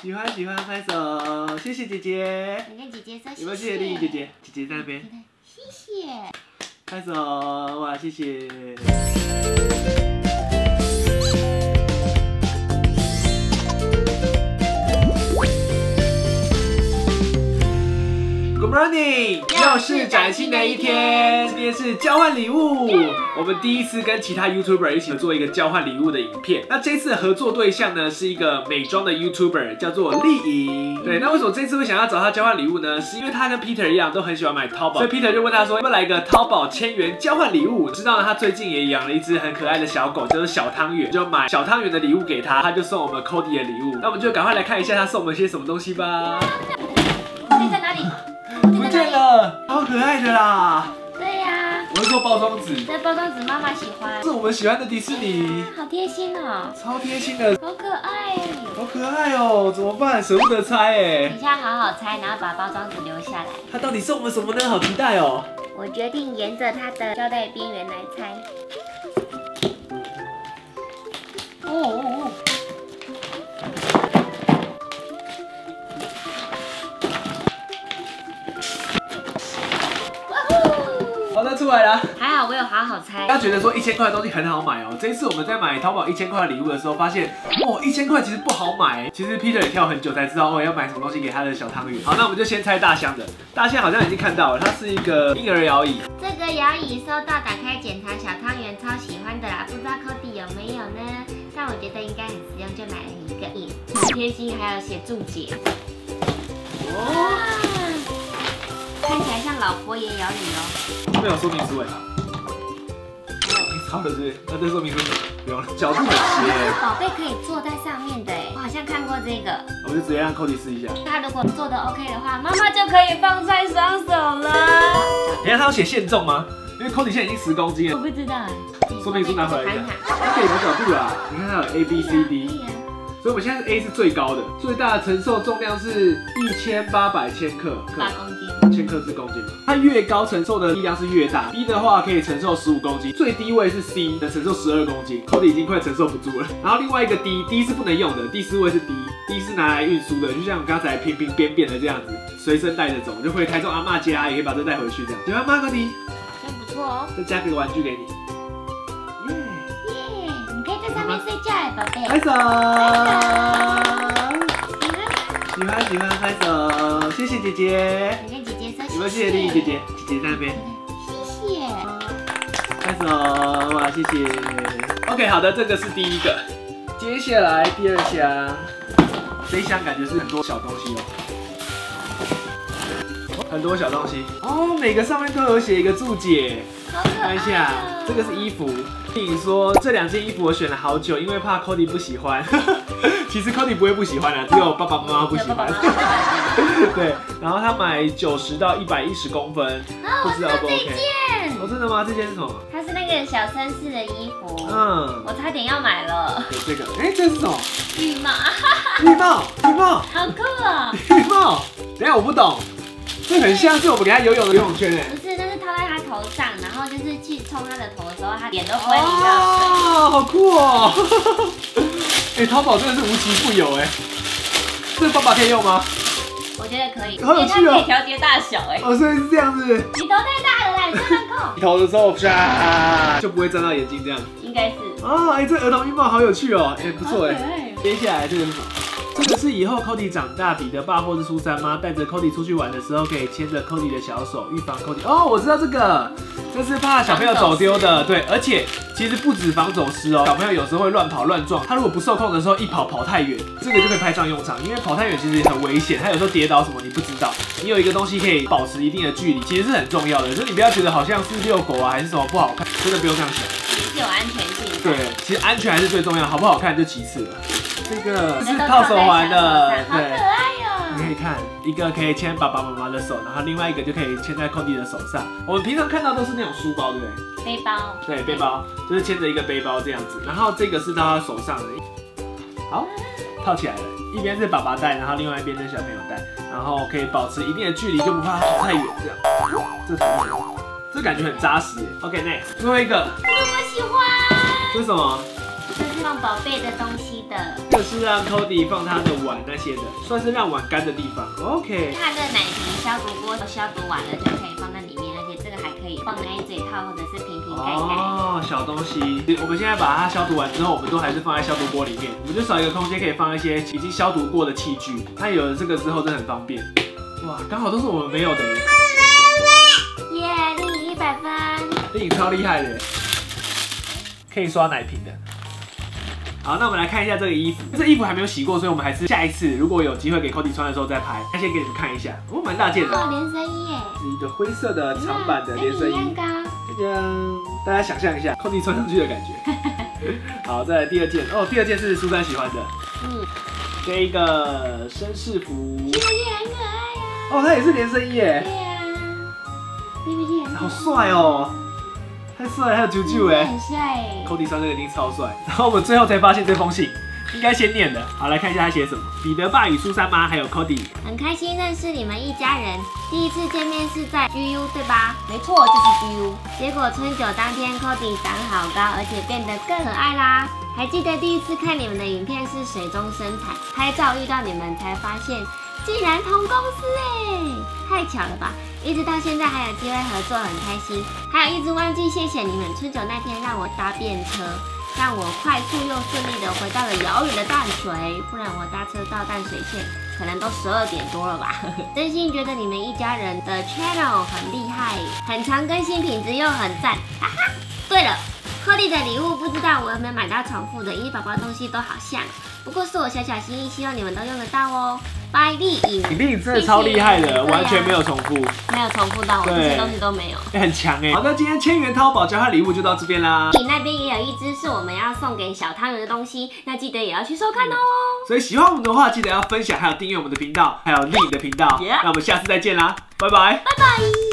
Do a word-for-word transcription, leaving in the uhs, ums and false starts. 喜欢喜欢拍手，谢谢姐姐。你跟姐姐说谢谢。有没有谢谢丽姐姐？姐姐在那边。谢谢。拍手，哇，谢谢。Good morning， 又是崭新的一天。今天是交换礼物，我们第一次跟其他 YouTuber 一起做一个交换礼物的影片。那这次的合作对象呢是一个美妆的 YouTuber， 叫做丽颖。对，那为什么这次会想要找她交换礼物呢？是因为她跟 Peter 一样都很喜欢买淘宝，所以 Peter 就问她说，要不要来一个淘宝千元交换礼物？知道呢，她最近也养了一只很可爱的小狗，叫做小汤圆，就买小汤圆的礼物给她，她就送我们 Cody 的礼物。那我们就赶快来看一下她送我们些什么东西吧。你在哪里？ 不见了，超可爱的啦！对呀、啊，我是做包装纸，这包装纸妈妈喜欢，是我们喜欢的迪士尼，啊、好贴心哦，超贴心的，好可爱哎，好可爱哦，怎么办？舍不得拆哎，等一下好好拆，然后把包装纸留下来。它到底送我们什么呢？好期待哦！我决定沿着它的胶带边缘来拆。哦哦哦！ 出来了，还好我有好好猜。他觉得说一千块的东西很好买哦。这一次我们在买淘宝一千块礼物的时候，发现哦，一千块其实不好买。其实 Peter 也跳很久才知道哦，要买什么东西给他的小汤圆。好，那我们就先拆大象的。大象好像已经看到了，它是一个婴儿摇椅。这个摇椅收到，打开检查，小汤圆超喜欢的啦。不知道 Cody 有没有呢？但我觉得应该很实用，就买了一个印，很贴心，还有写注解。哦。 看起来像老佛爷摇椅哦，没有说明书哎，你抄的是？那这说明书不用了，角度很斜。宝贝可以坐在上面的哎，我好像看过这个，我就直接让 Cody 试一下。他如果做的 OK 的话，妈妈就可以放在双手了。等下他要写限重吗？因为 Cody 现在已经十公斤了。我不知道哎，说明书拿回来一下。它可以有角度啦，你看它有 A B C D。 所以我们现在 A 是最高的，最大的承受重量是一千八百千克，八公斤，千克是公斤嘛？它越高承受的力量是越大。B 的话可以承受十五公斤，最低位是 C， 能承受十二公斤 ，Cody 已经快承受不住了。然后另外一个 D，D 是不能用的，第四位是 D，D 是拿来运输的，就像我刚才平平扁扁的这样子，随身带着走，就回台中阿嬤家也可以把这带回去这样。喜欢吗 ，Cody？ 真不错哦。再加个玩具给你。 睡觉哎，宝贝！拍手，喜欢喜欢拍手，谢谢姐姐。你跟姐姐说，有没有谢谢丽姐姐？姐姐在那边。谢谢。拍手，哇，谢谢。OK， 好的，这个是第一个，接下来第二箱，这一箱感觉是很多小东西哦，很多小东西哦，每个上面都有写一个注解。 看一下，这个是衣服。丽颖说这两件衣服我选了好久，因为怕 Cody 不喜欢。其实 Cody 不会不喜欢啊，只有爸爸妈妈不喜欢。对，然后他买九十到一百一十公分，不知道 OK。哦，真的吗？这件是什么？它是那个小绅士的衣服。嗯，我差点要买了。有这个，哎，这是什么？浴帽。浴帽，浴帽，好酷啊！浴帽，等下我不懂，这很像是我们给他游泳的游泳圈哎。 头上，然后就是去冲他的头的时候，他脸都分离了。哦，好酷哦！哎、欸，淘宝真的是无奇不有哎。这个方法可以用吗？我觉得可以，好有趣哦！可以调节大小哎。哦，所以是这样子。你头太大了啦，你这样控。你头的时候，唰就不会沾到眼睛这样。应该是。哦，哎、欸，这儿童浴帽好有趣哦，哎、欸，不错哎。接下来这个是什么？ 这个是以后 Cody 长大，彼得爸或是苏珊妈带着 Cody 出去玩的时候，可以牵着 Cody 的小手，预防 Cody。哦，我知道这个，这是怕小朋友走丢的。对，而且其实不止防走失哦，小朋友有时候会乱跑乱撞，他如果不受控的时候一跑跑太远，这个就可以派上用场，因为跑太远其实很危险，他有时候跌倒什么你不知道。你有一个东西可以保持一定的距离，其实是很重要的，所以你不要觉得好像是遛狗啊还是什么不好看，真的不用这样想，是有安全性。对，其实安全还是最重要，好不好看就其次了。 这个是套手环的，对，好可爱哦！你可以看，一个可以牵爸爸妈妈的手，然后另外一个就可以牵在 Cody 的手上。我们平常看到都是那种书包，对不对？背包，对，背包就是牵着一个背包这样子。然后这个是到他手上的，好，套起来了。一边是爸爸带，然后另外一边是小朋友带，然后可以保持一定的距离，就不怕跑太远这样。这什么？这感觉很扎实耶。OK， next， 最后一个，我喜欢。为什么？ 这就是放宝贝的东西的，就是让 Cody 放他的碗那些的，算是让碗干的地方。OK， 它的奶瓶消毒锅消毒完了就可以放在里面，而且这个还可以放奶嘴套或者是瓶瓶盖盖。哦，小东西。我们现在把它消毒完之后，我们都还是放在消毒锅里面，我们就少一个空间可以放一些已经消毒过的器具。那有了这个之后，真的很方便。哇，刚好都是我们没有的。耶，丽颖一百分。丽颖超厉害的，可以刷奶瓶的。 好，那我们来看一下这个衣服。这衣服还没有洗过，所以我们还是下一次如果有机会给 Cody 穿的时候再拍。那先给你们看一下，哦，蛮大件的。哦，连身衣耶，是一个灰色的长版的连身衣。蛋糕。大家想象一下 Cody 穿上去的感觉。好，再来第二件。哦，第二件是苏珊喜欢的。嗯。这一个绅士服。这件很可爱呀。哦，它也是连身衣耶。对呀。B B T 很。好帅哦。 太帅了，还有啾啾哎，很帅哎 ！Cody 穿这个一定超帅。然后我们最后才发现这封信应该先念的。好，来看一下他写什么。彼得爸与苏珊妈还有 Cody， 很开心认识你们一家人。第一次见面是在 G U 对吧？没错，就是 G U。结果春酒当天 ，Cody 长好高，而且变得更可爱啦。还记得第一次看你们的影片是水中生产，拍照遇到你们才发现，竟然同公司哎，太巧了吧！ 一直到现在还有机会合作，很开心。还有一直忘记谢谢你们，春酒那天让我搭便车，让我快速又顺利的回到了遥远的淡水，不然我搭车到淡水县可能都十二点多了吧。真心觉得你们一家人的 channel 很厉害，很常更新，品质又很赞。哈哈，对了。 Cody 的礼物不知道我有没有买到重复的，因为宝宝东西都好像，不过是我小小心意，希望你们都用得到哦。拜丽颖，丽颖真的超厉害的，完全没有重复，没有重复到我这些东西都没有，很强哎。好，那今天千元淘宝交换礼物就到这边啦。你那边也有一只是我们要送给小汤圆的东西，那记得也要去收看哦。所以喜欢我们的话，记得要分享，还有订阅我们的频道，还有丽颖的频道。那我们下次再见啦，拜拜，拜拜。